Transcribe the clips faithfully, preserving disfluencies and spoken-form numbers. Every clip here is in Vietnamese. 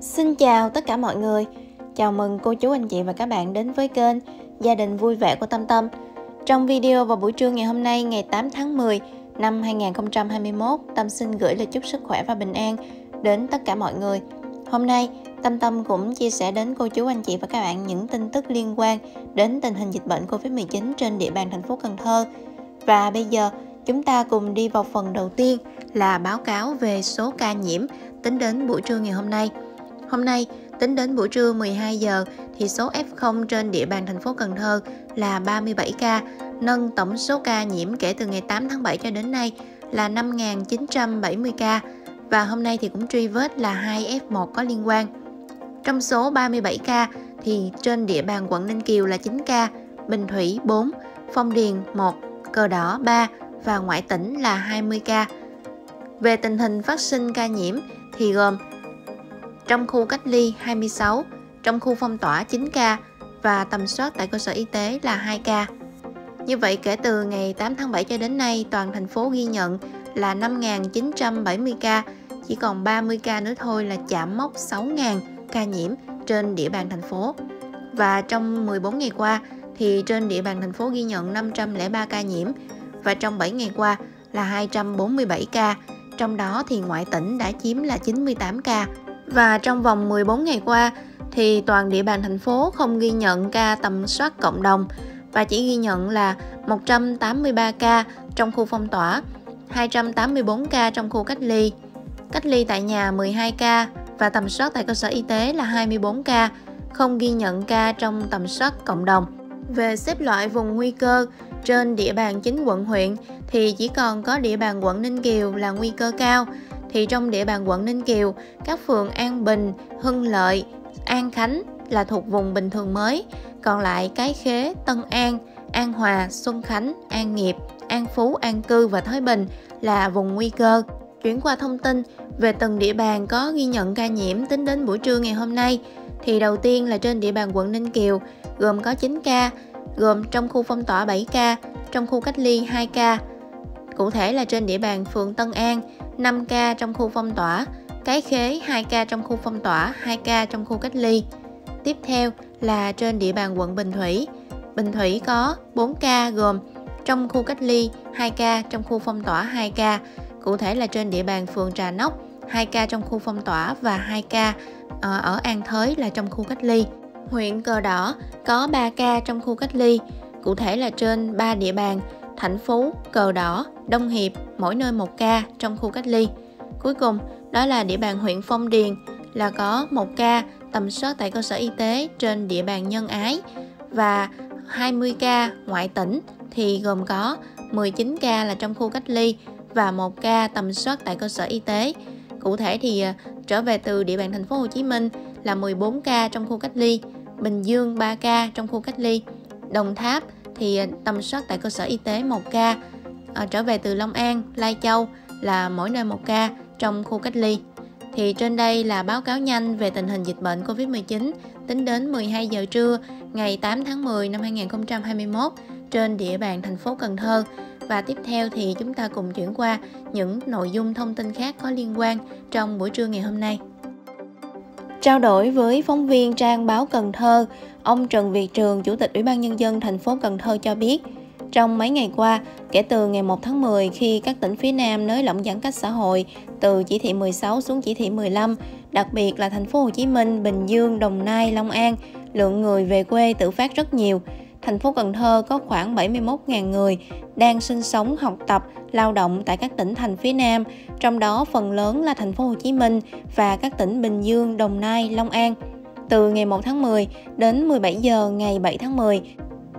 Xin chào tất cả mọi người. Chào mừng cô chú anh chị và các bạn đến với kênh Gia đình vui vẻ của Tâm Tâm. Trong video vào buổi trưa ngày hôm nay, ngày tám tháng mười năm hai nghìn không trăm hai mươi mốt, Tâm xin gửi lời chúc sức khỏe và bình an đến tất cả mọi người. Hôm nay, Tâm Tâm cũng chia sẻ đến cô chú anh chị và các bạn những tin tức liên quan đến tình hình dịch bệnh Covid mười chín trên địa bàn thành phố Cần Thơ. Và bây giờ, chúng ta cùng đi vào phần đầu tiên là báo cáo về số ca nhiễm tính đến buổi trưa ngày hôm nay. Hôm nay, tính đến buổi trưa mười hai giờ thì số ép không trên địa bàn thành phố Cần Thơ là ba mươi bảy ca, nâng tổng số ca nhiễm kể từ ngày tám tháng bảy cho đến nay là năm nghìn chín trăm bảy mươi ca và hôm nay thì cũng truy vết là hai ép một có liên quan. Trong số ba mươi bảy ca thì trên địa bàn quận Ninh Kiều là chín ca, Bình Thủy bốn, Phong Điền một, Cờ Đỏ ba và ngoại tỉnh là hai mươi ca. Về tình hình phát sinh ca nhiễm thì gồm trong khu cách ly hai mươi sáu, trong khu phong tỏa chín ca và tầm soát tại cơ sở y tế là hai ca. Như vậy kể từ ngày tám tháng bảy cho đến nay toàn thành phố ghi nhận là năm nghìn chín trăm bảy mươi ca, chỉ còn ba mươi ca nữa thôi là chạm mốc sáu nghìn ca nhiễm trên địa bàn thành phố. Và trong mười bốn ngày qua thì trên địa bàn thành phố ghi nhận năm trăm lẻ ba ca nhiễm và trong bảy ngày qua là hai trăm bốn mươi bảy ca, trong đó thì ngoại tỉnh đã chiếm là chín mươi tám ca. Và trong vòng mười bốn ngày qua thì toàn địa bàn thành phố không ghi nhận ca tầm soát cộng đồng và chỉ ghi nhận là một trăm tám mươi ba ca trong khu phong tỏa, hai trăm tám mươi bốn ca trong khu cách ly, cách ly tại nhà mười hai ca và tầm soát tại cơ sở y tế là hai mươi bốn ca, không ghi nhận ca trong tầm soát cộng đồng. Về xếp loại vùng nguy cơ trên địa bàn chín quận huyện thì chỉ còn có địa bàn quận Ninh Kiều là nguy cơ cao. Thì trong địa bàn quận Ninh Kiều, các phường An Bình, Hưng Lợi, An Khánh là thuộc vùng bình thường mới. Còn lại Cái Khế, Tân An, An Hòa, Xuân Khánh, An Nghiệp, An Phú, An Cư và Thới Bình là vùng nguy cơ. Chuyển qua thông tin về từng địa bàn có ghi nhận ca nhiễm tính đến buổi trưa ngày hôm nay. Thì đầu tiên là trên địa bàn quận Ninh Kiều gồm có chín ca, gồm trong khu phong tỏa bảy ca, trong khu cách ly hai ca. Cụ thể là trên địa bàn phường Tân An, năm ca trong khu phong tỏa, Cái Khế hai ca trong khu phong tỏa, hai ca trong khu cách ly. Tiếp theo là trên địa bàn quận Bình Thủy. Bình Thủy có bốn ca gồm trong khu cách ly hai ca, trong khu phong tỏa hai ca. Cụ thể là trên địa bàn phường Trà Nóc, hai ca trong khu phong tỏa và hai ca ở An Thới là trong khu cách ly. Huyện Cờ Đỏ có ba ca trong khu cách ly. Cụ thể là trên ba địa bàn Thạnh Phú, Cờ Đỏ, Đông Hiệp, mỗi nơi một ca trong khu cách ly. Cuối cùng, đó là địa bàn huyện Phong Điền là có một ca tầm soát tại cơ sở y tế trên địa bàn Nhân Ái và hai mươi ca ngoại tỉnh thì gồm có mười chín ca là trong khu cách ly và một ca tầm soát tại cơ sở y tế. Cụ thể thì trở về từ địa bàn thành phố Hồ Chí Minh là mười bốn ca trong khu cách ly, Bình Dương ba ca trong khu cách ly, Đồng Tháp thì tầm soát tại cơ sở y tế một ca, à, trở về từ Long An, Lai Châu là mỗi nơi một ca trong khu cách ly. Thì trên đây là báo cáo nhanh về tình hình dịch bệnh Covid mười chín tính đến mười hai giờ trưa ngày tám tháng mười năm hai nghìn không trăm hai mươi mốt trên địa bàn thành phố Cần Thơ. Và tiếp theo thì chúng ta cùng chuyển qua những nội dung thông tin khác có liên quan trong buổi trưa ngày hôm nay. Trao đổi với phóng viên trang báo Cần Thơ, ông Trần Việt Trường, Chủ tịch Ủy ban Nhân dân thành phố Cần Thơ cho biết, trong mấy ngày qua, kể từ ngày một tháng mười khi các tỉnh phía Nam nới lỏng giãn cách xã hội từ chỉ thị mười sáu xuống chỉ thị mười lăm, đặc biệt là thành phố Hồ Chí Minh, Bình Dương, Đồng Nai, Long An, lượng người về quê tự phát rất nhiều. Thành phố Cần Thơ có khoảng bảy mươi mốt nghìn người đang sinh sống, học tập, lao động tại các tỉnh thành phía Nam, trong đó phần lớn là thành phố Hồ Chí Minh và các tỉnh Bình Dương, Đồng Nai, Long An. Từ ngày một tháng mười đến mười bảy giờ ngày bảy tháng mười,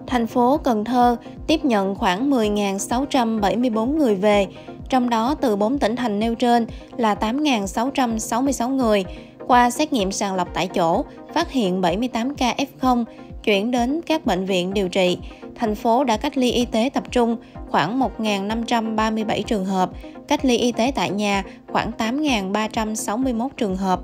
thành phố Cần Thơ tiếp nhận khoảng mười nghìn sáu trăm bảy mươi bốn người về, trong đó từ bốn tỉnh thành nêu trên là tám nghìn sáu trăm sáu mươi sáu người. Qua xét nghiệm sàng lọc tại chỗ, phát hiện bảy mươi tám ca ép không, chuyển đến các bệnh viện điều trị. Thành phố đã cách ly y tế tập trung khoảng một nghìn năm trăm ba mươi bảy trường hợp, cách ly y tế tại nhà khoảng tám nghìn ba trăm sáu mươi mốt trường hợp.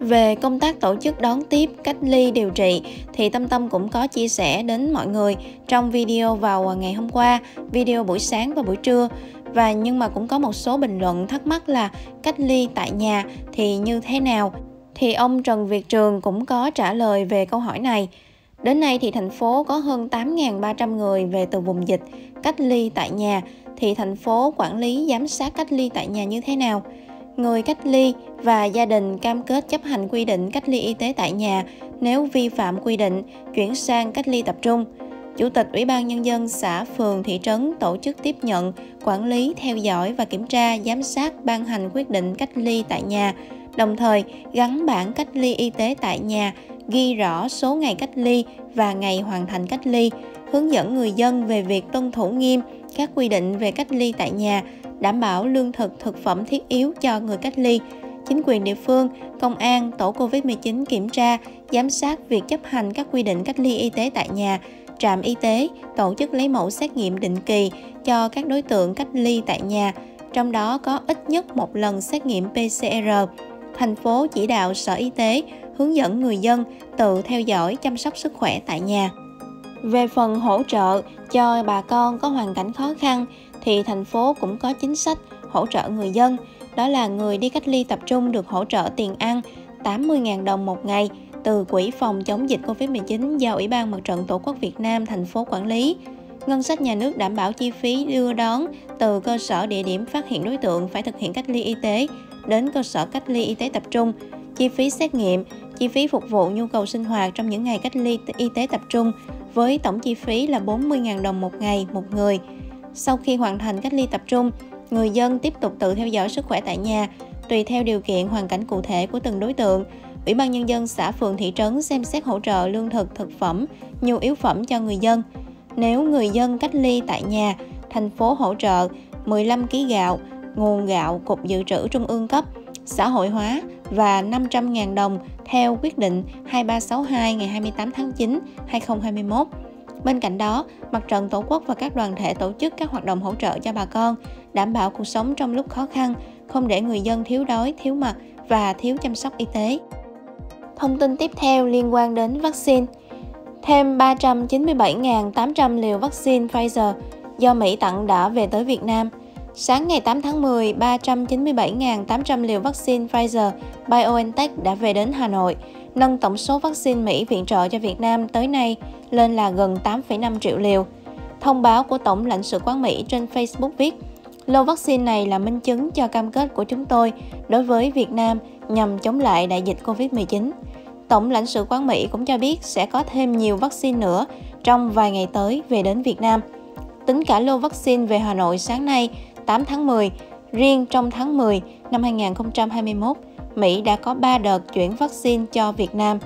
Về công tác tổ chức đón tiếp, cách ly, điều trị thì Tâm Tâm cũng có chia sẻ đến mọi người trong video vào ngày hôm qua, video buổi sáng và buổi trưa. Và nhưng mà cũng có một số bình luận thắc mắc là cách ly tại nhà thì như thế nào? thì ông Trần Việt Trường cũng có trả lời về câu hỏi này. Đến nay thì thành phố có hơn tám nghìn ba trăm người về từ vùng dịch cách ly tại nhà, thì thành phố quản lý giám sát cách ly tại nhà như thế nào? Người cách ly và gia đình cam kết chấp hành quy định cách ly y tế tại nhà, nếu vi phạm quy định, chuyển sang cách ly tập trung. Chủ tịch Ủy ban Nhân dân xã, phường, thị trấn tổ chức tiếp nhận, quản lý, theo dõi và kiểm tra, giám sát, ban hành quyết định cách ly tại nhà, đồng thời gắn bản cách ly y tế tại nhà, ghi rõ số ngày cách ly và ngày hoàn thành cách ly, hướng dẫn người dân về việc tuân thủ nghiêm các quy định về cách ly tại nhà, đảm bảo lương thực, thực phẩm thiết yếu cho người cách ly. Chính quyền địa phương, công an, tổ Covid mười chín kiểm tra, giám sát việc chấp hành các quy định cách ly y tế tại nhà, trạm y tế tổ chức lấy mẫu xét nghiệm định kỳ cho các đối tượng cách ly tại nhà, trong đó có ít nhất một lần xét nghiệm pê xê rờ. Thành phố chỉ đạo Sở Y tế hướng dẫn người dân tự theo dõi, chăm sóc sức khỏe tại nhà. Về phần hỗ trợ cho bà con có hoàn cảnh khó khăn, thì thành phố cũng có chính sách hỗ trợ người dân. Đó là người đi cách ly tập trung được hỗ trợ tiền ăn tám mươi nghìn đồng một ngày từ Quỹ phòng chống dịch Covid mười chín do Ủy ban Mặt trận Tổ quốc Việt Nam thành phố quản lý. Ngân sách nhà nước đảm bảo chi phí đưa đón từ cơ sở địa điểm phát hiện đối tượng phải thực hiện cách ly y tế đến cơ sở cách ly y tế tập trung, chi phí xét nghiệm, chi phí phục vụ nhu cầu sinh hoạt trong những ngày cách ly y tế tập trung với tổng chi phí là bốn mươi nghìn đồng một ngày một người. Sau khi hoàn thành cách ly tập trung, người dân tiếp tục tự theo dõi sức khỏe tại nhà, tùy theo điều kiện hoàn cảnh cụ thể của từng đối tượng. Ủy ban Nhân dân xã, phường, thị trấn xem xét hỗ trợ lương thực, thực phẩm, nhu yếu phẩm cho người dân. Nếu người dân cách ly tại nhà, thành phố hỗ trợ mười lăm ki lô gam gạo, nguồn gạo Cục Dự trữ Trung ương cấp, xã hội hóa và năm trăm nghìn đồng theo quyết định hai ba sáu hai ngày hai mươi tám tháng chín năm hai nghìn không trăm hai mươi mốt. Bên cạnh đó, Mặt trận Tổ quốc và các đoàn thể tổ chức các hoạt động hỗ trợ cho bà con, đảm bảo cuộc sống trong lúc khó khăn, không để người dân thiếu đói, thiếu mặc và thiếu chăm sóc y tế. Thông tin tiếp theo liên quan đến vaccine. Thêm ba trăm chín mươi bảy nghìn tám trăm liều vaccine Pfizer do Mỹ tặng đã về tới Việt Nam. Sáng ngày tám tháng mười, ba trăm chín mươi bảy nghìn tám trăm liều vaccine Pfizer, BioNTech đã về đến Hà Nội, nâng tổng số vaccine Mỹ viện trợ cho Việt Nam tới nay lên là gần tám phẩy năm triệu liều. Thông báo của Tổng lãnh sự quán Mỹ trên Facebook viết, lô vaccine này là minh chứng cho cam kết của chúng tôi đối với Việt Nam nhằm chống lại đại dịch Covid mười chín. Tổng lãnh sự quán Mỹ cũng cho biết sẽ có thêm nhiều vaccine nữa trong vài ngày tới về đến Việt Nam. Tính cả lô vaccine về Hà Nội sáng nay, tám tháng mười, riêng trong tháng mười năm hai nghìn không trăm hai mươi mốt, Mỹ đã có ba đợt chuyển vaccine cho Việt Nam.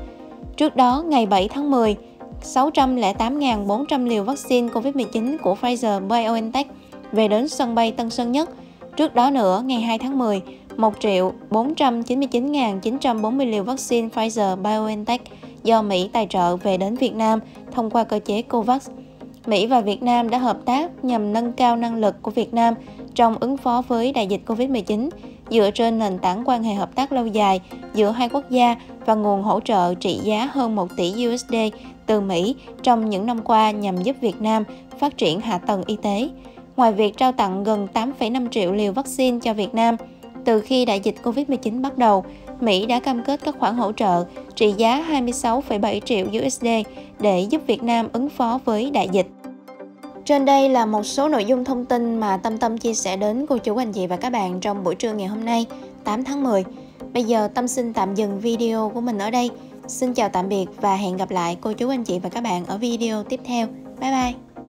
Trước đó, ngày bảy tháng mười, sáu trăm lẻ tám nghìn bốn trăm liều vaccine Covid mười chín của Pfizer-BioNTech về đến sân bay Tân Sơn Nhất. Trước đó nữa, ngày hai tháng mười, một triệu bốn trăm chín mươi chín nghìn chín trăm bốn mươi liều vaccine Pfizer-BioNTech do Mỹ tài trợ về đến Việt Nam thông qua cơ chế COVAX. Mỹ và Việt Nam đã hợp tác nhằm nâng cao năng lực của Việt Nam trong ứng phó với đại dịch Covid mười chín, dựa trên nền tảng quan hệ hợp tác lâu dài giữa hai quốc gia và nguồn hỗ trợ trị giá hơn một tỷ đô la từ Mỹ trong những năm qua nhằm giúp Việt Nam phát triển hạ tầng y tế. Ngoài việc trao tặng gần tám phẩy năm triệu liều vaccine cho Việt Nam, từ khi đại dịch Covid mười chín bắt đầu, Mỹ đã cam kết các khoản hỗ trợ trị giá hai mươi sáu phẩy bảy triệu đô la để giúp Việt Nam ứng phó với đại dịch. Trên đây là một số nội dung thông tin mà Tâm Tâm chia sẻ đến cô chú, anh chị và các bạn trong buổi trưa ngày hôm nay, tám tháng mười. Bây giờ Tâm xin tạm dừng video của mình ở đây. Xin chào tạm biệt và hẹn gặp lại cô chú, anh chị và các bạn ở video tiếp theo. Bye bye!